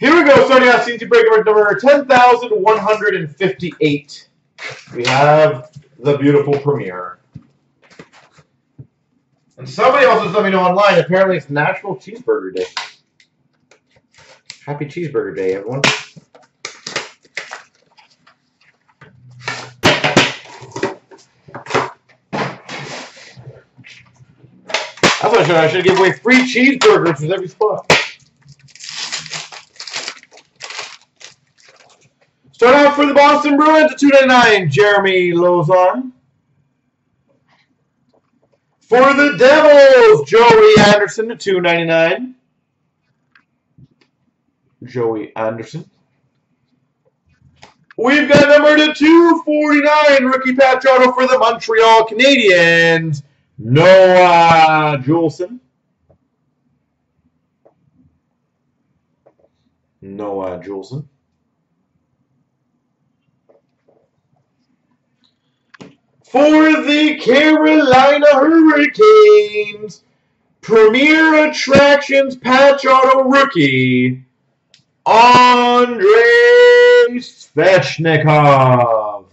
Here we go, starting out CNC breaker number 10,158. We have the beautiful Premier. And somebody also sent me online, apparently it's National Cheeseburger Day. Happy Cheeseburger Day, everyone. That's what I should give away free cheeseburgers with every spot. Start out for the Boston Bruins at $2.99, Jeremy Lozon. For the Devils, Joey Anderson at $2.99. Joey Anderson. We've got number to 249, rookie patch auto for the Montreal Canadiens, Noah Juulsen. Noah Juulsen. For the Carolina Hurricanes, Premier Attractions patch auto rookie, Andrei Svechnikov.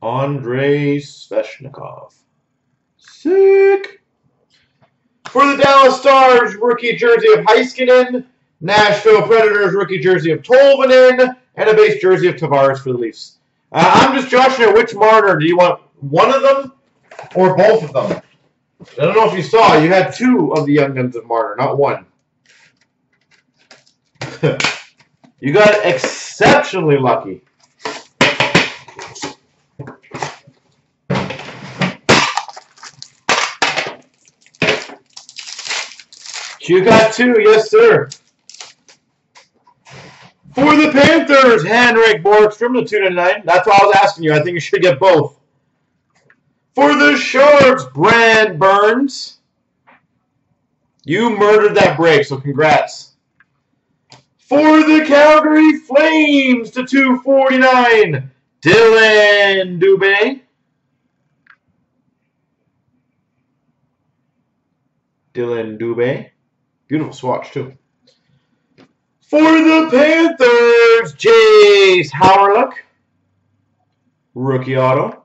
Andrei Svechnikov. Sick. For the Dallas Stars, rookie jersey of Heiskanen. Nashville Predators, rookie jersey of Tolvanen, and a base jersey of Tavares for the Leafs. I'm just joshing at which Marner. Do you want one of them or both of them? I don't know if you saw. You had two of the Young Guns of Marner, not one. You got exceptionally lucky. You got two. Yes, sir. For the Panthers, Henrik Borgström, the 299. That's what I was asking you. I think you should get both. For the Sharks, Brad Burns. You murdered that break, so congrats. For the Calgary Flames, the 249. Dylan Dubé. Dylan Dubé. Beautiful swatch, too. For the Panthers, Jace Howardluck, rookie auto.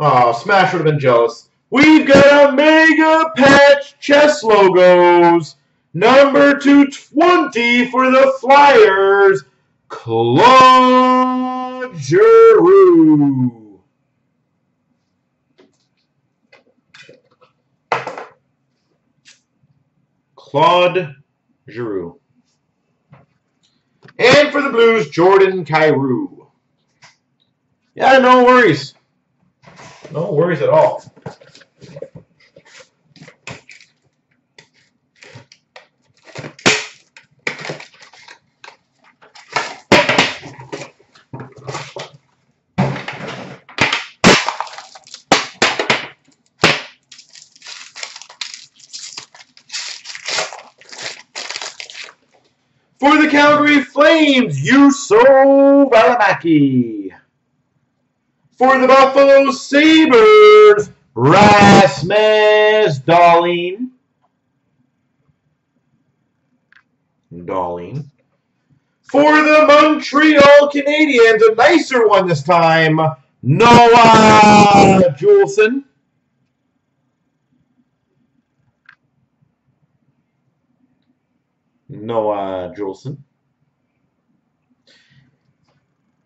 Oh, Smash would have been jealous. We've got a mega patch chess logos, number 220 for the Flyers, Claude Giroux. Claude Giroux. And for the Blues, Jordan Kyrou. Yeah, no worries. No worries at all. For the Calgary Flames, Yusof Alamaki. For the Buffalo Sabres, Rasmus Dahlin. Dahlin. For the Montreal Canadiens, a nicer one this time, Noah Juulsen. Noah Juulsen.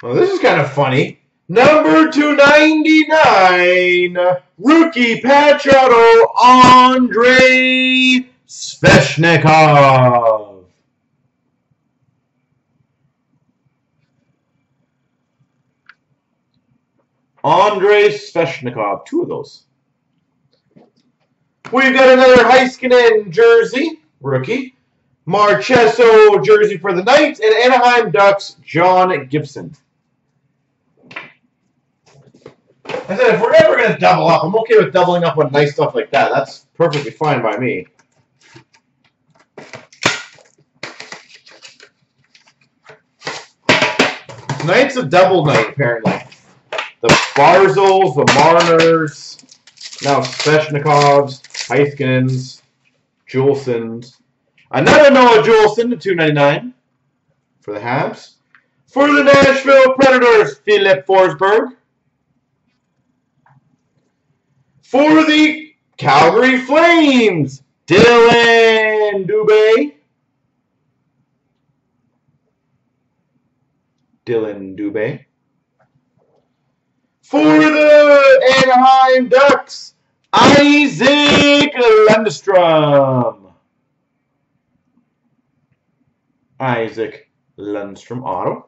Well, this is kind of funny. Number 299, rookie patch auto, Andrei Svechnikov. Andrei Svechnikov, two of those. We've got another Heiskanen jersey, rookie. Marchesso jersey for the Knights, and Anaheim Ducks, John Gibson. I said, if we're ever going to double up, I'm okay with doubling up on nice stuff like that. That's perfectly fine by me. Tonight's a double night, apparently. The Barzals, the Marners, now Svechnikovs, Heiskanens, Juulsens. Another Noah Juulsen to $2.99 for the Habs. For the Nashville Predators, Philip Forsberg. For the Calgary Flames, Dylan Dubé. For the Anaheim Ducks, Isaac Lundström. Auto.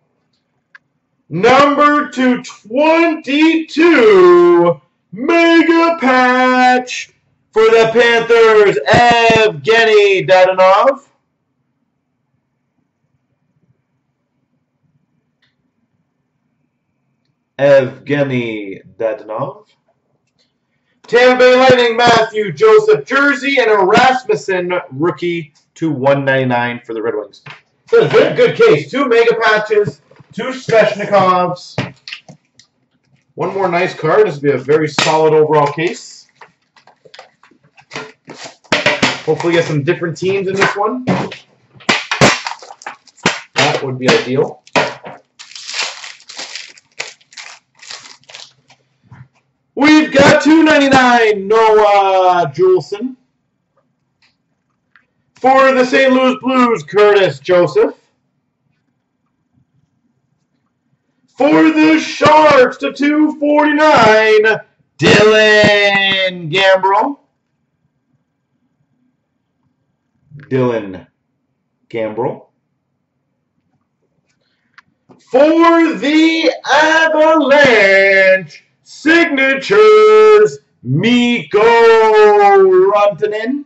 Number 222, mega patch for the Panthers, Evgeny Dadonov. Tampa Bay Lightning, Matthew Joseph jersey, and a Rasmussen rookie to $1.99 for the Red Wings. So it's been a good case. Two mega patches, two Svechnikovs. One more nice card. This will be a very solid overall case. Hopefully get some different teams in this one. That would be ideal. We've got $2.99 Noah Juulsen. For the St. Louis Blues, Curtis Joseph. For the Sharks to $2.49, Dylan Gambrel. For the Avalanche, signatures, Mikko Rantanen.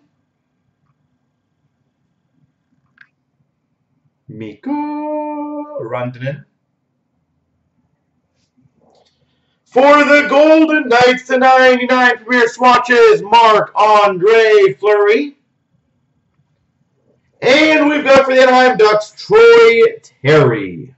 For the Golden Knights, the 99 Premier swatches, Marc-Andre Fleury. And we've got for the Anaheim Ducks, Troy Terry.